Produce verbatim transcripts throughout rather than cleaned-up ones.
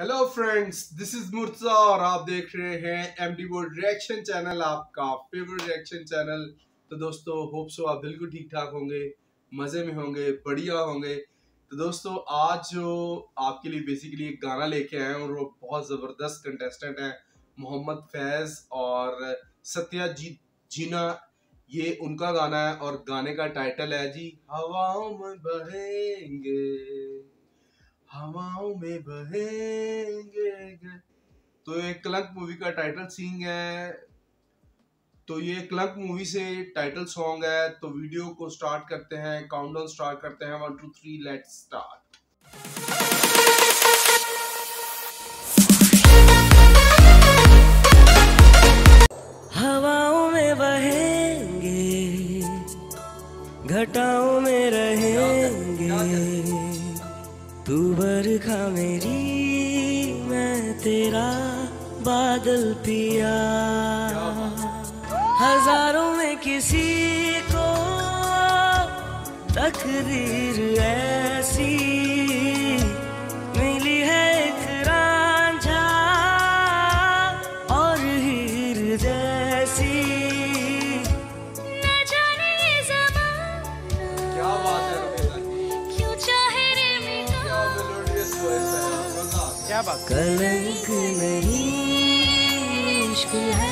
Hello friends, this is Murtaza और आप देख रहे हैं एमडी वर्ल्ड रिएक्शन चैनल, आपका फेवरेट रिएक्शन चैनल। तो दोस्तों, होप सो आप बिल्कुल ठीक ठाक होंगे, मज़े में होंगे, बढ़िया होंगे। तो दोस्तों, आज जो आपके लिए बेसिकली एक गाना लेके आए हैं और वो बहुत ज़बरदस्त कंटेस्टेंट हैं, मोहम्मद फैज़ और सत्याजीत जीना, ये उनका गाना है और गाने का टाइटल है जी हवाओं में बहेंगे, हवाओं में बहेंगे। तो ये कलंक मूवी का टाइटल सीन है, तो ये कलंक मूवी से टाइटल सॉन्ग है। तो वीडियो को स्टार्ट करते हैं, काउंटडाउन स्टार्ट करते हैं, one two three let's start. हवाओं में बहेंगे, घटाओं में रहेंगे, तू बरखा मेरी, मैं तेरा बादल पिया। हजारों में किसी को तकदीर ऐसी मिली है, एक रांझा और हीर जैसी। न जाने ज़माना क्यों चाहे कलंक नहीं, इश्क़ है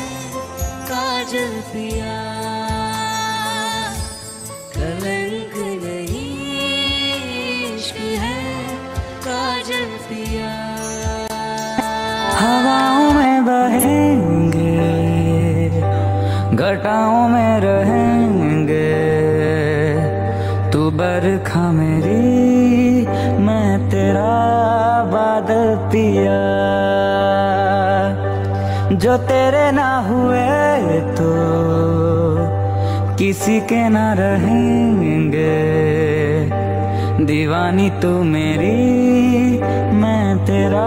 काजल पिया। कलंक नहीं, इश्क़ है काजल पिया। हवाओं में बहेंगे, घटाओं में रहेंगे, तू बरखा मेरी, मैं तेरा बादल पिया। जो तेरे ना हुए तो किसी के ना रहेंगे, दीवानी तू मेरी, मैं तेरा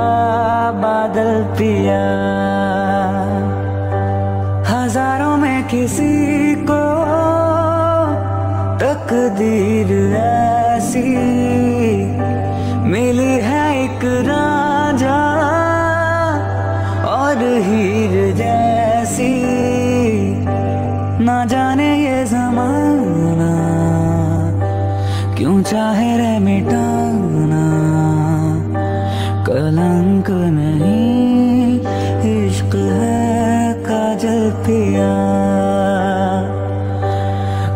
बादल पिया। हजारों में किसी को तकदीर ऐसी मिली है, एक राजा और हीर जैसी। ना जाने ये ज़माना क्यों चाहे रे मिटाना, कलंक नहीं, इश्क है काजल पिया।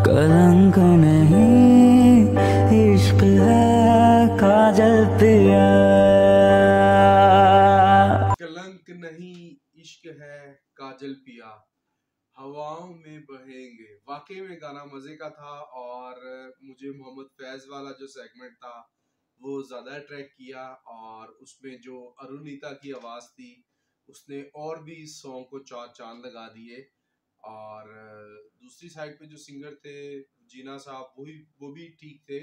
कलंक नहीं, इश्क है काजल पिया। कलंक नहीं, इश्क है काजल पिया। हवाओं में बहेंगे, वाकई में गाना मजे का था और मुझे मोहम्मद फैज़ वाला जो सेगमेंट था वो ज़्यादा अट्रैक्ट किया, और उसमें जो अरुणिता की आवाज़ थी उसने और भी सॉन्ग को चार चांद लगा दिए। और दूसरी साइड पे जो सिंगर थे जीना साहब, वही वो भी ठीक थे,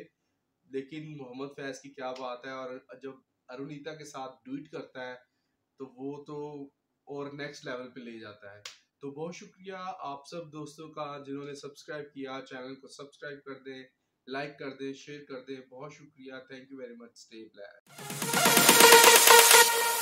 लेकिन मोहम्मद फैज़ की क्या बात है। और जब अरुणिता के साथ ड्यूट करता है तो वो तो और नेक्स्ट लेवल पे ले जाता है। तो बहुत शुक्रिया आप सब दोस्तों का जिन्होंने सब्सक्राइब किया। चैनल को सब्सक्राइब कर दें, लाइक कर दें, शेयर कर दें। बहुत शुक्रिया, thank you very much, stay black.